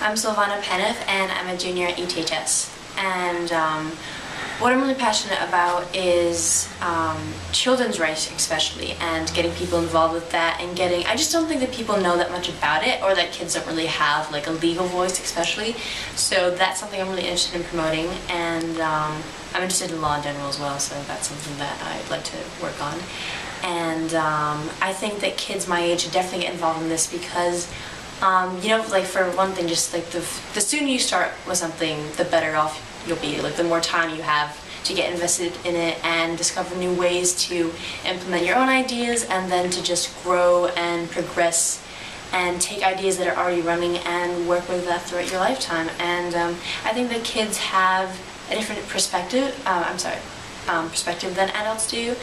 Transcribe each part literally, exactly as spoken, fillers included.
I'm Sylvana Peneff and I'm a junior at E T H S. And um, what I'm really passionate about is um, children's rights especially, and getting people involved with that, and getting, I just don't think that people know that much about it, or that kids don't really have like a legal voice especially. So that's something I'm really interested in promoting, and um, I'm interested in law in general as well, so that's something that I'd like to work on. And um, I think that kids my age should definitely get involved in this because Um, you know, like for one thing, just like the, the sooner you start with something, the better off you'll be. Like the more time you have to get invested in it and discover new ways to implement your own ideas, and then to just grow and progress and take ideas that are already running and work with that throughout your lifetime. And um, I think that kids have a different perspective, uh, I'm sorry, um, perspective than adults do.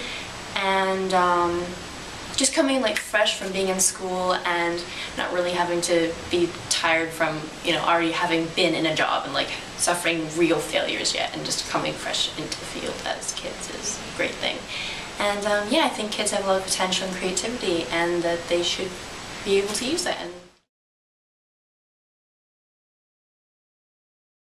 And um, just coming like fresh from being in school and not really having to be tired from, you know, already having been in a job and like suffering real failures yet, and just coming fresh into the field as kids is a great thing. And um, yeah, I think kids have a lot of potential and creativity, and that they should be able to use that. And